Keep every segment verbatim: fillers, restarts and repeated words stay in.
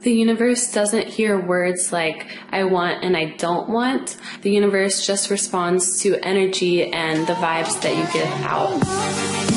The universe doesn't hear words like I want and I don't want. The universe just responds to energy and the vibes that you give out.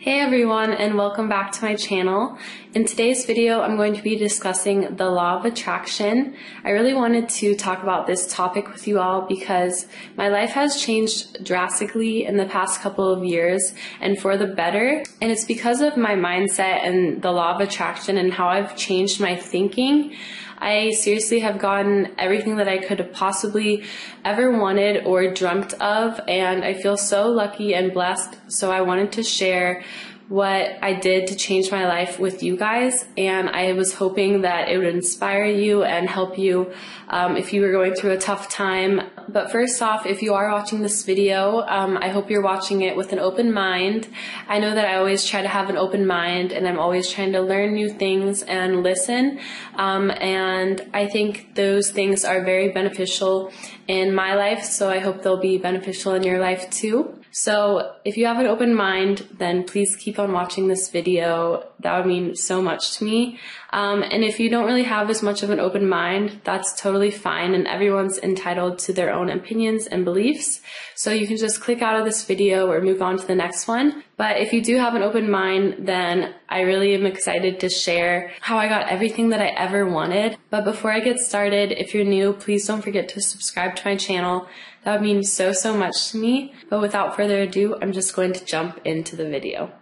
Hey everyone, and welcome back to my channel. In today's video, I'm going to be discussing the law of attraction. I really wanted to talk about this topic with you all because my life has changed drastically in the past couple of years, and for the better. And it's because of my mindset and the law of attraction and how I've changed my thinking. I seriously have gotten everything that I could have possibly ever wanted or dreamt of, and I feel so lucky and blessed. So I wanted to share what I did to change my life with you guys, and I was hoping that it would inspire you and help you um, if you were going through a tough time. But first off, if you are watching this video, um, I hope you're watching it with an open mind. I know that I always try to have an open mind, and I'm always trying to learn new things and listen, um, and I think those things are very beneficial in my life, so I hope they'll be beneficial in your life too. So if you have an open mind, then please keep on watching this video. That would mean so much to me. Um, and if you don't really have as much of an open mind, that's totally fine, and everyone's entitled to their own opinions and beliefs. So you can just click out of this video or move on to the next one. But if you do have an open mind, then I really am excited to share how I got everything that I ever wanted. But before I get started, if you're new, please don't forget to subscribe to my channel. That would mean so, so much to me. But without further ado, I'm just going to jump into the video.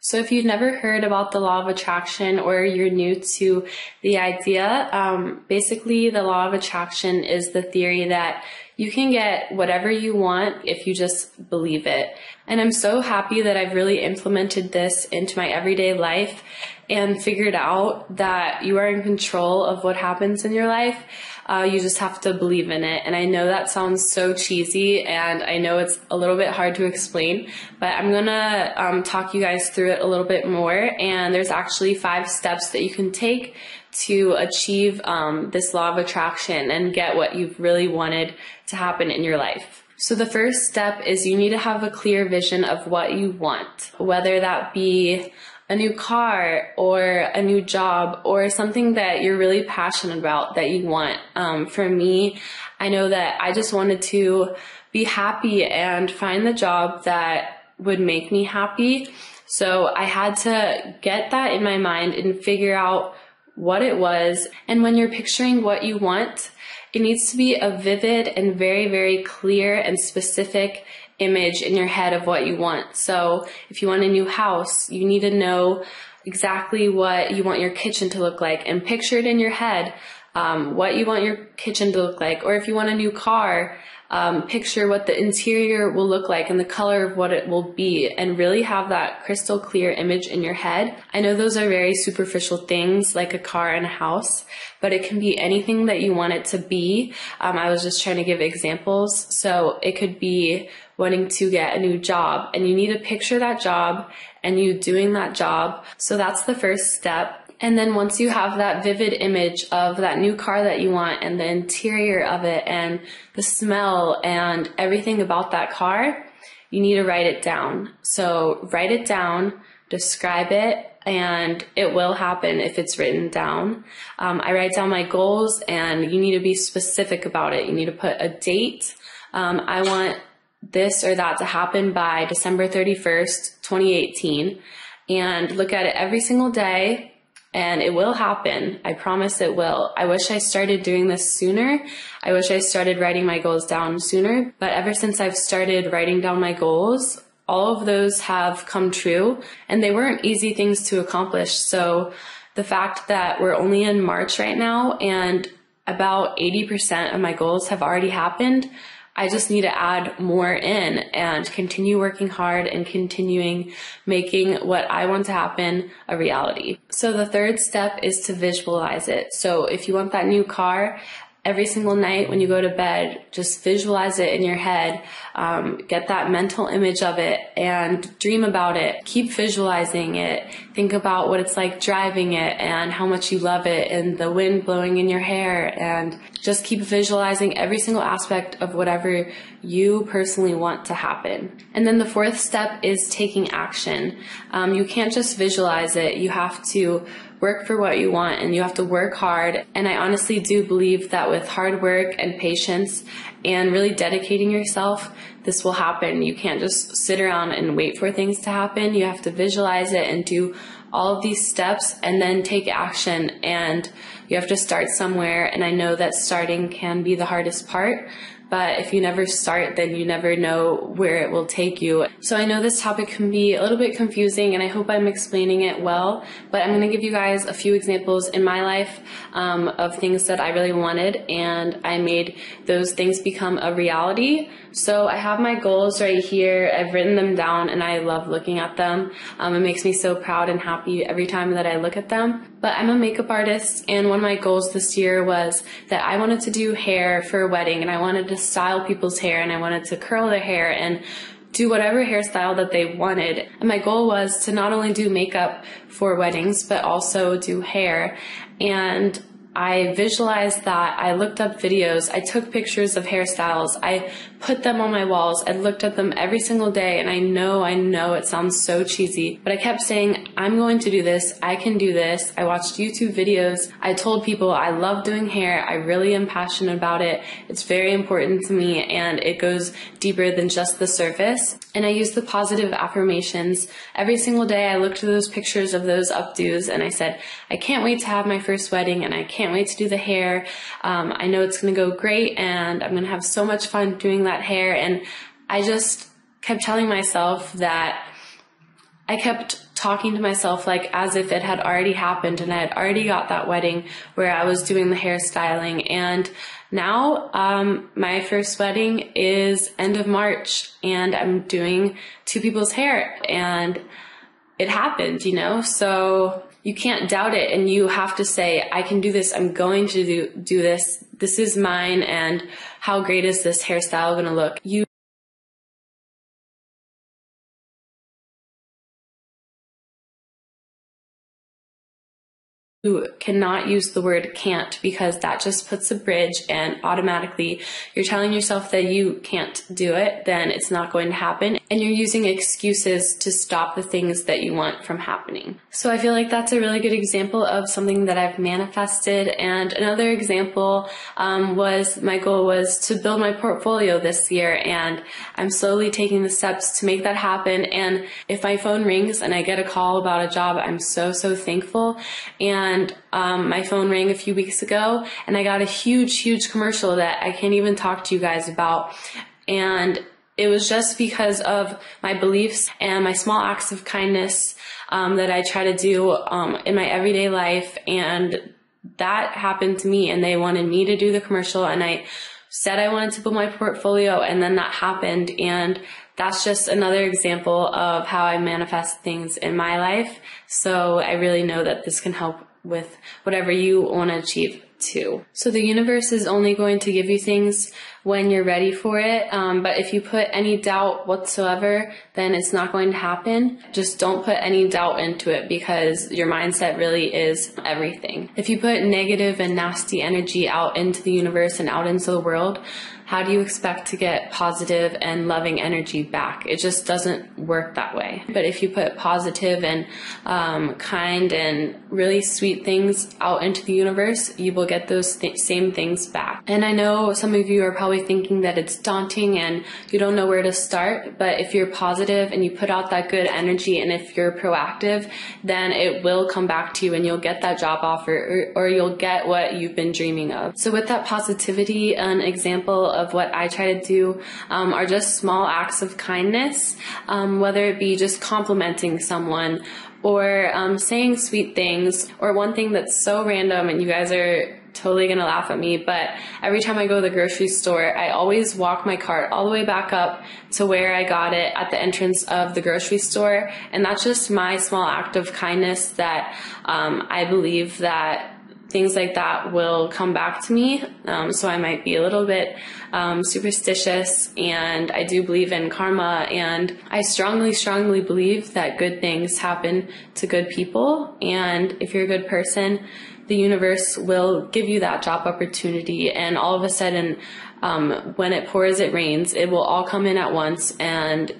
So if you've never heard about the law of attraction, or you're new to the idea, um, basically the law of attraction is the theory that you can get whatever you want if you just believe it. And I'm so happy that I've really implemented this into my everyday life and figured out that you are in control of what happens in your life. Uh, you just have to believe in it. And I know that sounds so cheesy, and I know it's a little bit hard to explain, but I'm gonna um, talk you guys through it a little bit more. And there's actually five steps that you can take to achieve um, this law of attraction and get what you've really wanted to happen in your life. So the first step is you need to have a clear vision of what you want, whether that be a new car or a new job or something that you're really passionate about that you want. Um, for me, I know that I just wanted to be happy and find the job that would make me happy. So I had to get that in my mind and figure out what it was. And when you're picturing what you want, it needs to be a vivid and very, very clear and specific image in your head of what you want. So if you want a new house, you need to know exactly what you want your kitchen to look like and picture it in your head, um, what you want your kitchen to look like. Or if you want a new car, um, picture what the interior will look like and the color of what it will be, and really have that crystal clear image in your head. I know those are very superficial things like a car and a house, but it can be anything that you want it to be. Um, I was just trying to give examples. So it could be wanting to get a new job, and you need to picture that job and you doing that job. So that's the first step. And then once you have that vivid image of that new car that you want and the interior of it and the smell and everything about that car, you need to write it down. So write it down, describe it, and it will happen if it's written down. Um, I write down my goals, and you need to be specific about it. You need to put a date. Um, I want this or that to happen by December thirty-first, twenty eighteen, and look at it every single day, and it will happen. I promise it will. I wish I started doing this sooner. I wish I started writing my goals down sooner, but ever since I've started writing down my goals, all of those have come true, and they weren't easy things to accomplish. So the fact that we're only in March right now and about eighty percent of my goals have already happened, I just need to add more in and continue working hard and continuing making what I want to happen a reality. So the third step is to visualize it. So if you want that new car, every single night when you go to bed, just visualize it in your head, um, get that mental image of it and dream about it. Keep visualizing it. Think about what it's like driving it and how much you love it and the wind blowing in your hair, and just keep visualizing every single aspect of whatever you personally want to happen. And then the fourth step is taking action. Um, you can't just visualize it. You have to work for what you want, and you have to work hard. And I honestly do believe that with hard work and patience and really dedicating yourself, this will happen. You can't just sit around and wait for things to happen. You have to visualize it and do all of these steps and then take action, and you have to start somewhere. And I know that starting can be the hardest part, but if you never start, then you never know where it will take you. So I know this topic can be a little bit confusing, and I hope I'm explaining it well, but I'm going to give you guys a few examples in my life um, of things that I really wanted, and I made those things become a reality. So I have my goals right here. I've written them down, and I love looking at them. Um, it makes me so proud and happy every time that I look at them. But I'm a makeup artist, and one of my goals this year was that I wanted to do hair for a wedding, and I wanted to style people's hair, and I wanted to curl their hair and do whatever hairstyle that they wanted. And my goal was to not only do makeup for weddings, but also do hair. And I visualized that. I looked up videos, I took pictures of hairstyles, I put them on my walls, I looked at them every single day, and I know, I know it sounds so cheesy, but I kept saying, I'm going to do this, I can do this. I watched YouTube videos, I told people I love doing hair, I really am passionate about it, it's very important to me, and it goes deeper than just the surface. And I used the positive affirmations. Every single day I looked at those pictures of those updos, and I said, I can't wait to have my first wedding, and I can't Can't wait to do the hair. Um, I know it's going to go great, and I'm going to have so much fun doing that hair. And I just kept telling myself that, I kept talking to myself like as if it had already happened and I had already got that wedding where I was doing the hairstyling. And now um, my first wedding is end of March, and I'm doing two people's hair, and it happened, you know? So you can't doubt it, and you have to say, I can do this, I'm going to do, do this, this is mine, and how great is this hairstyle going to look? You You cannot use the word can't, because that just puts a bridge, and automatically you're telling yourself that you can't do it, then it's not going to happen, and you're using excuses to stop the things that you want from happening. So I feel like that's a really good example of something that I've manifested. And another example um, was my goal was to build my portfolio this year, and I'm slowly taking the steps to make that happen. And if my phone rings and I get a call about a job, I'm so, so thankful. And And um, my phone rang a few weeks ago, and I got a huge, huge commercial that I can't even talk to you guys about. And it was just because of my beliefs and my small acts of kindness um, that I try to do um, in my everyday life. And that happened to me, and they wanted me to do the commercial, and I said I wanted to build my portfolio, and then that happened. And that's just another example of how I manifest things in my life. So I really know that this can help with whatever you want to achieve too. So the universe is only going to give you things when you're ready for it. Um, but if you put any doubt whatsoever, then it's not going to happen. Just don't put any doubt into it, because your mindset really is everything. If you put negative and nasty energy out into the universe and out into the world, how do you expect to get positive and loving energy back? It just doesn't work that way. But if you put positive and um, kind and really sweet things out into the universe, you will get those th- same things back. And I know some of you are probably thinking that it's daunting and you don't know where to start, but if you're positive and you put out that good energy, and if you're proactive, then it will come back to you, and you'll get that job offer, or, or you'll get what you've been dreaming of. So with that positivity, an example of what I try to do um, are just small acts of kindness, um, whether it be just complimenting someone, or um, saying sweet things, or one thing that's so random, and you guys are totally gonna laugh at me, but every time I go to the grocery store, I always walk my cart all the way back up to where I got it at the entrance of the grocery store, and that's just my small act of kindness that um, I believe that things like that will come back to me. Um, so I might be a little bit um, superstitious, and I do believe in karma, and I strongly, strongly believe that good things happen to good people. And if you're a good person, the universe will give you that job opportunity. And all of a sudden, um, when it pours, it rains, it will all come in at once, and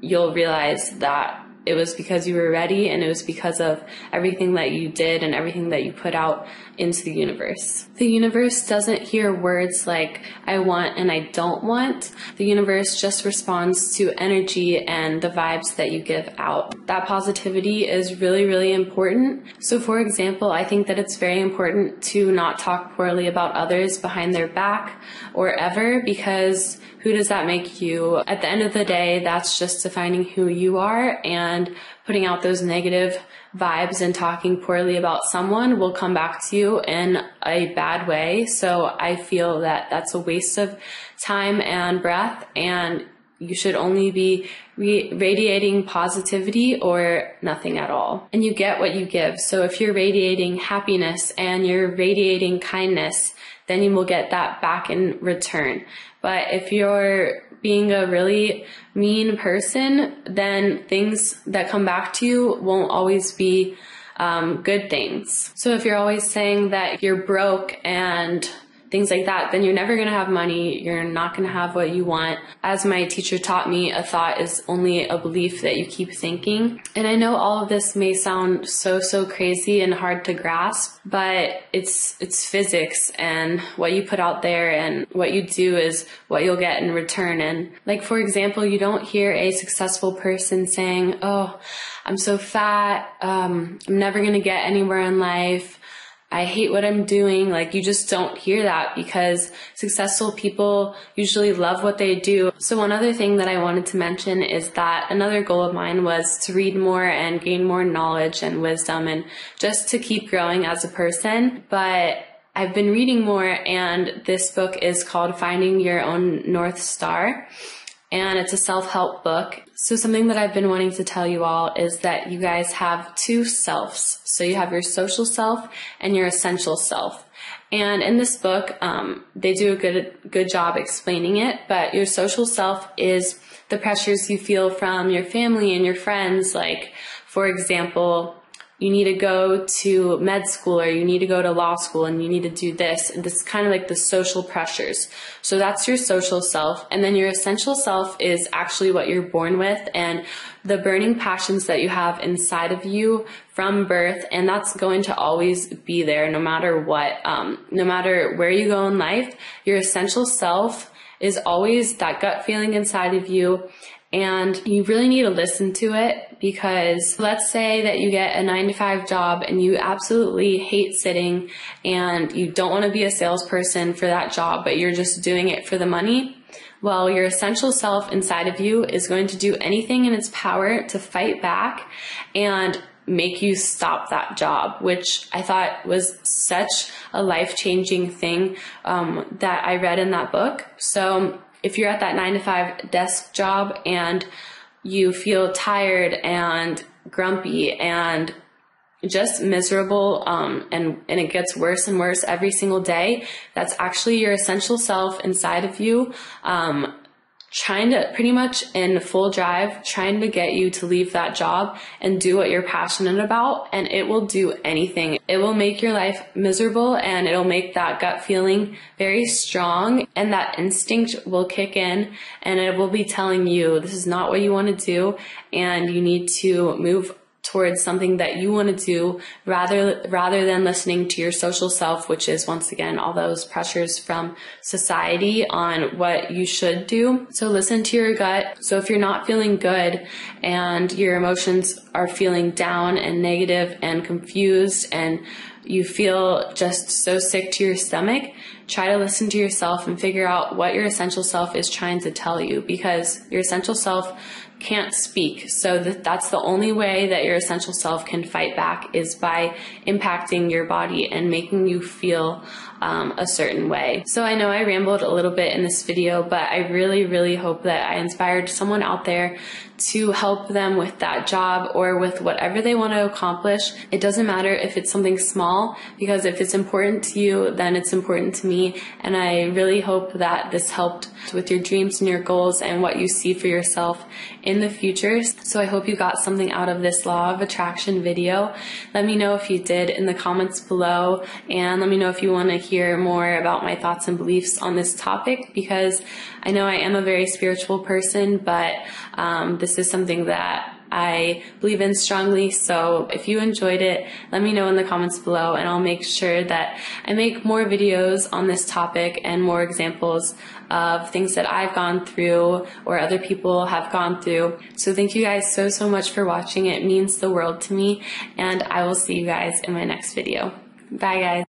you'll realize that it was because you were ready, and it was because of everything that you did and everything that you put out into the universe. The universe doesn't hear words like I want and I don't want. The universe just responds to energy and the vibes that you give out. That positivity is really, really important. So for example, I think that it's very important to not talk poorly about others behind their back or ever, because who does that make you? At the end of the day, that's just defining who you are, and putting out those negative vibes and talking poorly about someone will come back to you in a bad way. So I feel that that's a waste of time and breath, and you should only be re radiating positivity or nothing at all. And you get what you give. So if you're radiating happiness and you're radiating kindness, then you will get that back in return. But if you're being a really mean person, then things that come back to you won't always be um, good things. So if you're always saying that you're broke and things like that, then you're never going to have money. You're not going to have what you want. As my teacher taught me, a thought is only a belief that you keep thinking. And I know all of this may sound so, so crazy and hard to grasp, but it's, it's physics, and what you put out there and what you do is what you'll get in return. And like, for example, you don't hear a successful person saying, oh, I'm so fat. Um, I'm never going to get anywhere in life. I hate what I'm doing. Like, you just don't hear that, because successful people usually love what they do. So one other thing that I wanted to mention is that another goal of mine was to read more and gain more knowledge and wisdom, and just to keep growing as a person. But I've been reading more, and this book is called Finding Your Own North Star, and it's a self-help book. So something that I've been wanting to tell you all is that you guys have two selves. So you have your social self and your essential self. And in this book, um, they do a good, good job explaining it, but your social self is the pressures you feel from your family and your friends. Like, for example, you need to go to med school, or you need to go to law school, and you need to do this. And this is kind of like the social pressures. So that's your social self. And then your essential self is actually what you're born with, and the burning passions that you have inside of you from birth. And that's going to always be there no matter what, um, no matter where you go in life. Your essential self is always that gut feeling inside of you. And you really need to listen to it, because let's say that you get a nine to five job and you absolutely hate sitting and you don't want to be a salesperson for that job, but you're just doing it for the money. Well, your essential self inside of you is going to do anything in its power to fight back and make you stop that job, which I thought was such a life-changing thing um, that I read in that book. So if you're at that nine to five desk job and you feel tired and grumpy and just miserable, um, and, and it gets worse and worse every single day, that's actually your essential self inside of you, um, trying to pretty much in full drive, trying to get you to leave that job and do what you're passionate about. And it will do anything. It will make your life miserable, and it'll make that gut feeling very strong, and that instinct will kick in, and it will be telling you this is not what you want to do, and you need to move towards something that you want to do, rather rather than listening to your social self, which is, once again, all those pressures from society on what you should do. So listen to your gut. So if you're not feeling good and your emotions are feeling down and negative and confused and you feel just so sick to your stomach, try to listen to yourself and figure out what your essential self is trying to tell you, because your essential self can't speak. So that that's the only way that your essential self can fight back, is by impacting your body and making you feel um, a certain way. So I know I rambled a little bit in this video, but I really, really hope that I inspired someone out there to help them with that job or with whatever they want to accomplish. It doesn't matter if it's something small, because if it's important to you, then it's important to me. And I really hope that this helped with your dreams and your goals and what you see for yourself in the future. So I hope you got something out of this Law of Attraction video. Let me know if you did in the comments below, and let me know if you want to hear more about my thoughts and beliefs on this topic, because I know I am a very spiritual person, but um, this is something that I believe in strongly. So if you enjoyed it, let me know in the comments below, and I'll make sure that I make more videos on this topic and more examples of things that I've gone through or other people have gone through. So thank you guys so, so much for watching. It means the world to me, and I will see you guys in my next video. Bye guys.